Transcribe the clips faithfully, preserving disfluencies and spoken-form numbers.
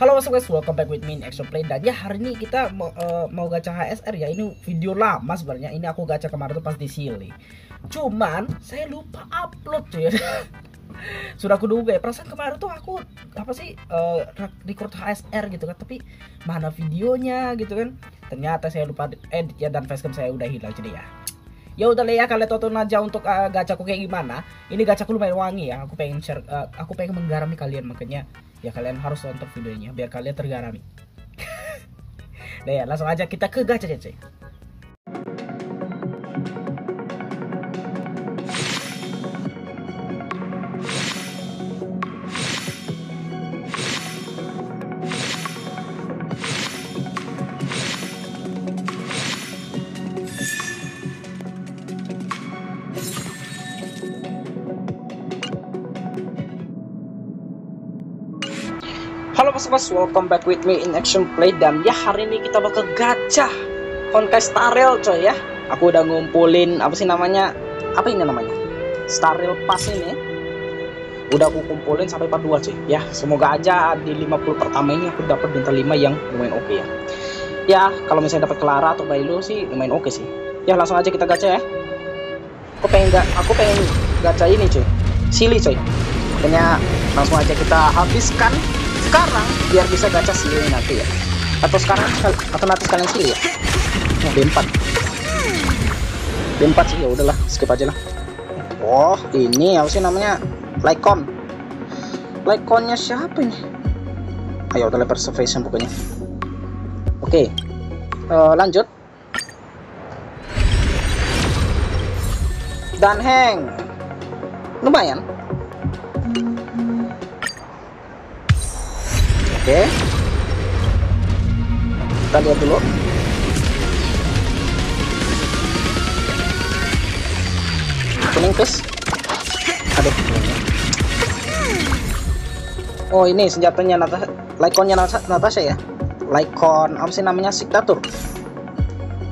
Halo guys, welcome back with me in Extra Play. Dan ya hari ini kita mau, uh, mau gacha H S R ya. Ini video lama sebenarnya. Ini aku gacha kemarin tuh pas di Seele. Cuman saya lupa upload cuy. Sudah aku duga ya. Perasaan kemarin tuh aku apa sih uh, record H S R gitu kan. Tapi mana videonya gitu kan. Ternyata saya lupa edit ya, dan facecam saya udah hilang jadi ya. Ya udah lah ya, kalian tonton aja untuk uh, gachaku kayak gimana. Ini gachaku lumayan wangi ya. Aku pengen share, uh, aku pengen menggarami kalian, makanya ya kalian harus nonton videonya biar kalian tergarami. Nah ya, langsung aja kita ke gacha cuy. Halo mas-mas, welcome back with me in Action Play. Dan ya hari ini kita bakal gacha Honkai Star Rail coy ya. Aku udah ngumpulin apa sih namanya, apa ini namanya, Star Rail Pass ini. Udah aku kumpulin sampai part dua coy ya. Semoga aja di lima puluh pertama ini aku dapat bintang lima yang lumayan oke okay, ya. Ya kalau misalnya dapat Clara atau Bailu sih lumayan oke okay, sih. Ya langsung aja kita gacha ya. Aku pengen ga, aku pengen gacha ini coy, Seele coy. Makanya langsung aja kita habiskan sekarang biar bisa gacha Seele nanti ya, atau sekarang atau nanti sekalian Seele ya. Nah, D empat D empat sih ya udahlah, skip aja lah. Oh ini apa sih namanya, Lightcone. Lightcone nya siapa ini? Ayo udah lebar surface pokoknya. Oke okay. uh, lanjut Dan Heng, lumayan. Oke, okay. Kita lihat dulu. Kuning plus. Aduh. Oh ini senjatanya Natasha, Lightcone-nya Natasha ya. Lightcone apa sih namanya, signature. Oke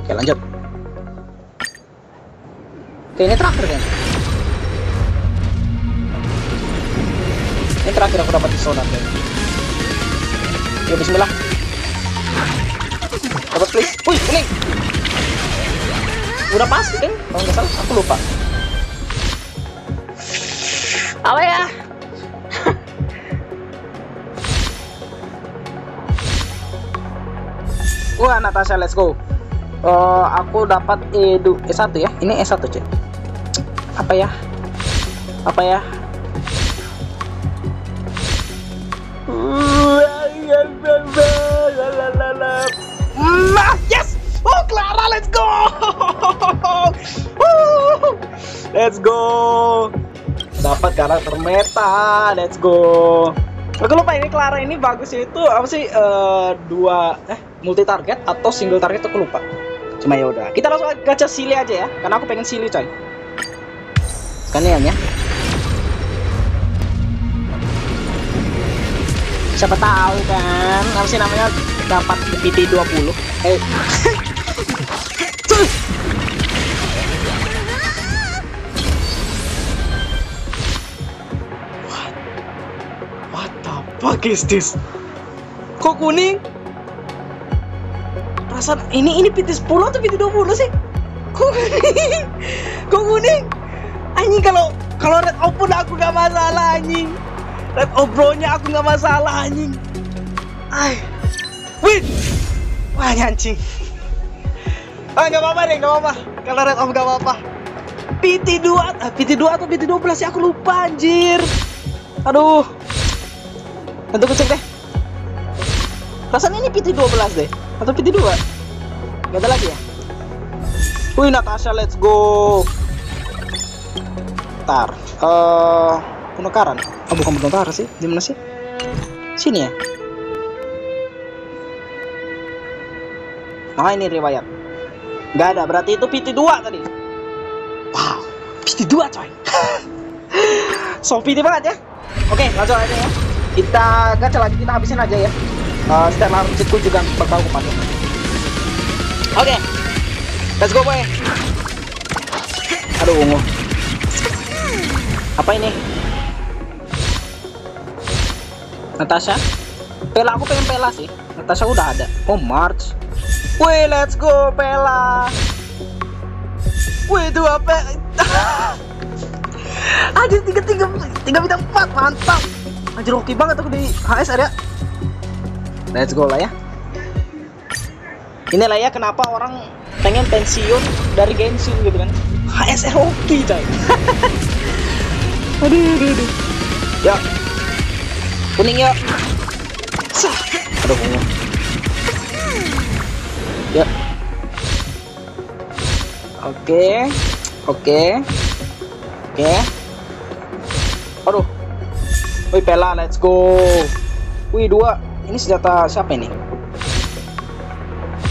okay, lanjut. Oke okay, ini terakhir kan. Ini terakhir aku dapat sonar kan. Ya bismillah. Dapat please. Wih, kuning. Udah pasti kan? Kalau nggak salah aku lupa. Apa ya? Wah, Natasha, let's go. Uh, aku dapat E satu ya. Ini E satu, cek. Apa ya? Apa ya? Nah, yes. Oh, Clara, let's go. Let's go. Dapat karakter meta. Let's go. Aku lupa ini Clara ini bagusnya itu apa sih? Uh, dua eh multi target atau single target, aku lupa. Cuma ya udah. Kita langsung gacha Seele aja ya, karena aku pengen Seele coy. Sekalian ya. Siapa tahu kan, apa sih namanya, dapat D P T dua puluh. Eh. What? What the fuck is this? Kok kuning? Perasaan ini ini P T sepuluh atau P T dua puluh sih? Kok kuning? Kok kuning? Anjing, kalau kalau red open aku gak masalah anjing. Red obronya aku nggak masalah anjing. Ay, wih, wah anjing. Ah nggak apa-apa deh, nggak apa-apa. Kalau red ob nggak apa-apa. P T dua, ah, P T dua atau P T dua belas ya aku lupa anjir. Aduh, nanti aku cek deh. Perasaan ini P T dua belas deh, atau P T dua? Gak ada lagi ya. Wih Natasha, let's go. Ntar, uh, penukaran. Oh bukan bentar sih, di mana sih? Sini ya. Nah ini riwayat. Gak ada, berarti itu P T dua tadi. Wow, P T dua coy. So P T banget ya. Oke, lanjut aja ya. Kita gacha lagi, kita habisin aja ya. Uh, Setiap harusku juga bakal aku pakai. Oke, let's go boy. Aduh ungu. Apa ini? Natasha, Pela, aku pengen Pela sih. Natasha udah ada. Oh, March. Wih, let's go Pela. Wih, itu apa? Anjir, tiga tiga tiga bintang empat, mantap. Anjir, oke banget aku di H S ada. Let's go lah ya. Inilah ya kenapa orang pengen pensiun dari Genshin gitu kan. H S R oke, coy. Aduh, aduh, aduh. Ya. Kuning ya. Aduh, kuning. Ya. Oke. Oke. Oke. Aduh. Wih, Pela, let's go. Wih, dua. Ini senjata siapa ini?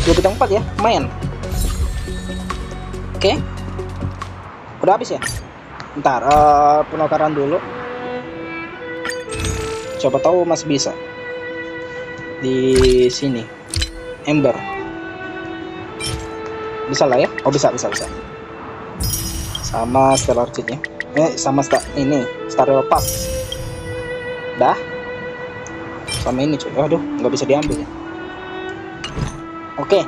Dua bintang empat ya, main. Oke, okay. Udah habis ya. Ntar uh, penukaran dulu. Coba tahu masih bisa di sini. Ember. Bisa lah ya. Oh bisa bisa bisa. Sama Stellar Cheat ya. Eh sama sta ini Star Rail Pass. Dah. Sama ini coba. Aduh nggak bisa diambil ya. Oke, okay.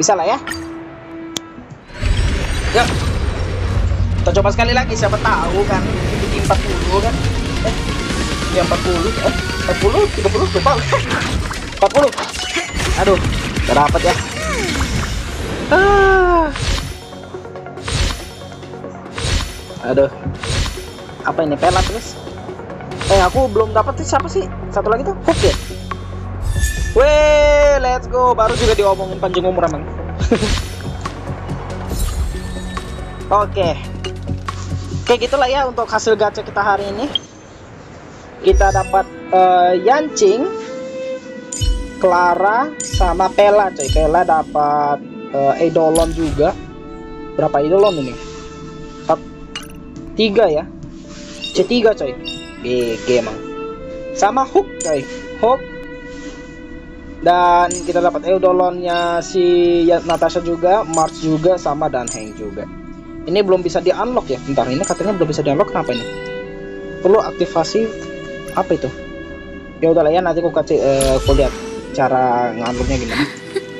Bisa lah ya. Ya, kita coba sekali lagi, siapa tahu kan di empat puluh kan. Eh, di empat puluh eh empat puluh tiga puluh lupa. empat puluh. Aduh, enggak dapat ya. Ah. Aduh. Apa ini Pela terus? Eh, aku belum dapat sih, siapa sih? Satu lagi tuh, Hook ya. Weh, let's go. Baru juga diomongin panjang umur emang. Oke, oke gitulah ya untuk hasil gacha kita hari ini. Kita dapat uh, Yanqing, Clara, sama Pela. Coy, Pela dapat uh, Eidolon juga. Berapa Eidolon ini? Tiga ya, C tiga coy. G G emang. Sama Hook coy, Hook. Dan kita dapat Eidolonnya si Natasha juga, March juga, sama Dan Heng juga. Ini belum bisa di-unlock ya. Bentar, ini katanya belum bisa di-unlock, kenapa ini? Perlu aktivasi apa itu? Ya udahlah ya, nanti aku kasih uh, aku lihat cara nge-unlocknya gimana.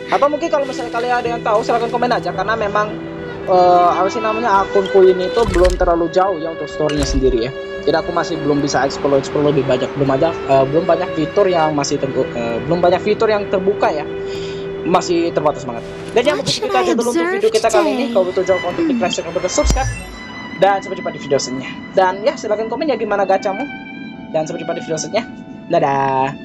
Atau mungkin kalau misalnya kalian ada yang tahu silahkan komen aja, karena memang uh, apa sih namanya akunku ini tuh belum terlalu jauh ya untuk story-nya sendiri ya. Jadi aku masih belum bisa explore-explore lebih banyak, belum ada uh, belum banyak fitur yang masih terbuka, uh, belum banyak fitur yang terbuka ya. Masih terbatas banget. Dan jangan lupa kita aja dulu untuk video kita kali ini. Kalau butuh jawaban untuk klik like, share, dan subscribe. Dan sampai jumpa di video selanjutnya. Dan ya silahkan komen ya gimana gachamu. Dan sampai jumpa di video selanjutnya. Dadah.